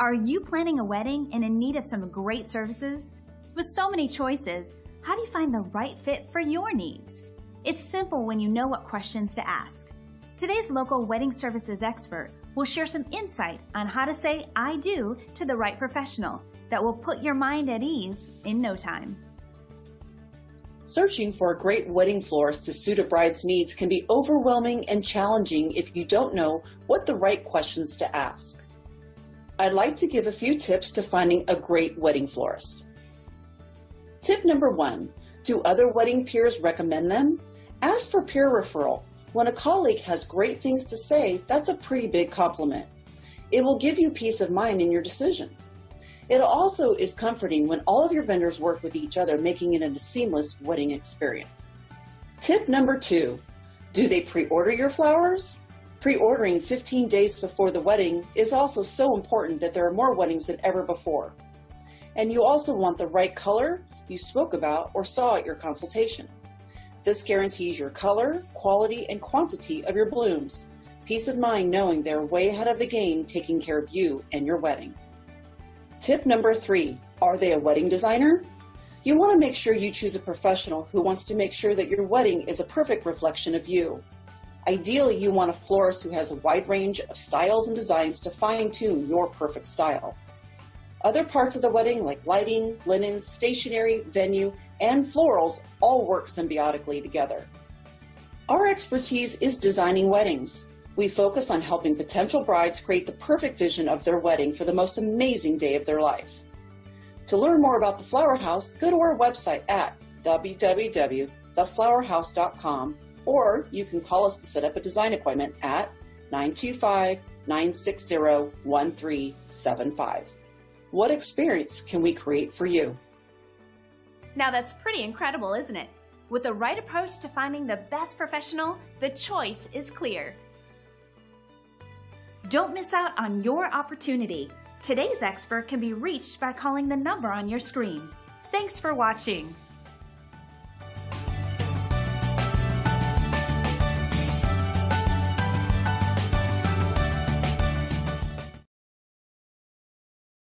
Are you planning a wedding and in need of some great services? With so many choices, how do you find the right fit for your needs? It's simple when you know what questions to ask. Today's local wedding services expert will share some insight on how to say "I do" to the right professional that will put your mind at ease in no time. Searching for a great wedding florist to suit a bride's needs can be overwhelming and challenging if you don't know what the right questions to ask. I'd like to give a few tips to finding a great wedding florist. Tip number 1, do other wedding peers recommend them? Ask for peer referral. When a colleague has great things to say, that's a pretty big compliment. It will give you peace of mind in your decision. It also is comforting when all of your vendors work with each other, making it a seamless wedding experience. Tip number 2, do they pre-order your flowers? Pre-ordering 15 days before the wedding is also so important that there are more weddings than ever before. And you also want the right color you spoke about or saw at your consultation. This guarantees your color, quality, and quantity of your blooms. Peace of mind knowing they're way ahead of the game, taking care of you and your wedding. Tip number 3, are they a wedding designer? You want to make sure you choose a professional who wants to make sure that your wedding is a perfect reflection of you. Ideally, you want a florist who has a wide range of styles and designs to fine-tune your perfect style. Other parts of the wedding, like lighting, linens, stationery, venue, and florals, all work symbiotically together. Our expertise is designing weddings. We focus on helping potential brides create the perfect vision of their wedding for the most amazing day of their life. To learn more about The Flower House, go to our website at www.theflowerhouse.com, or you can call us to set up a design appointment at 925-960-1375. What experience can we create for you? Now that's pretty incredible, isn't it? With the right approach to finding the best professional, the choice is clear. Don't miss out on your opportunity. Today's expert can be reached by calling the number on your screen. Thanks for watching.